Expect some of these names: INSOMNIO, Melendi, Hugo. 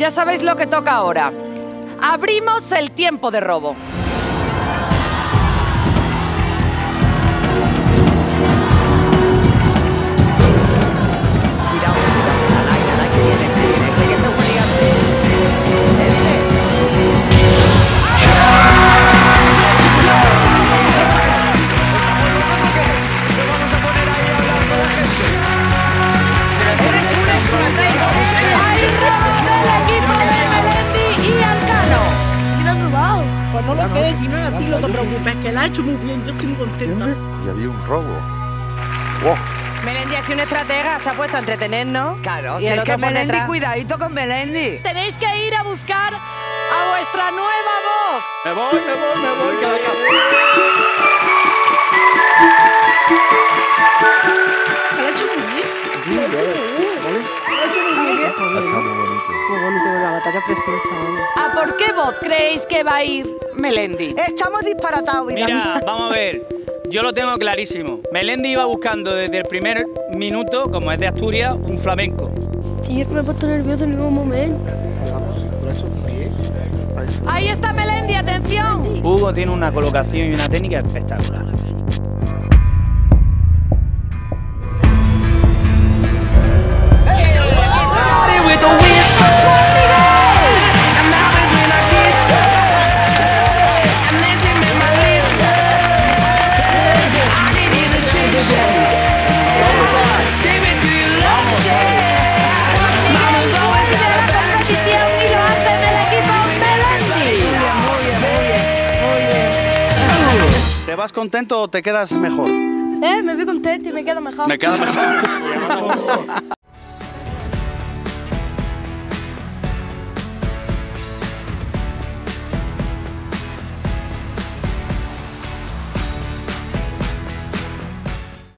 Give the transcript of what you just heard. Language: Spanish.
Ya sabéis lo que toca ahora. Abrimos el tiempo de robo. No sé, si no era a ti lo que preocupes, que la ha hecho muy bien, yo estoy muy contenta. Y había un robo. Wow. Melendi ha sido una estratega, se ha puesto a entretenernos. Claro, y si es que Melendi, cuidadito con Melendi. Tenéis que ir a buscar a vuestra nueva voz. Me voy, me voy, me voy. Me lo ha hecho muy bien. Ha estado muy bonito. Muy bonito, una batalla preciosa. ¿A por qué voz creéis que va a ir Melendi? Estamos disparatados, vida. Mira, vamos a ver, yo lo tengo clarísimo. Melendi iba buscando desde el primer minuto, como es de Asturias, un flamenco. Sí, es que me he puesto nervioso en ningún momento. Ahí está Melendi, atención. Hugo tiene una colocación y una técnica espectacular. ¿Te vas contento o te quedas mejor? Me voy contento y me quedo mejor. Me quedo mejor.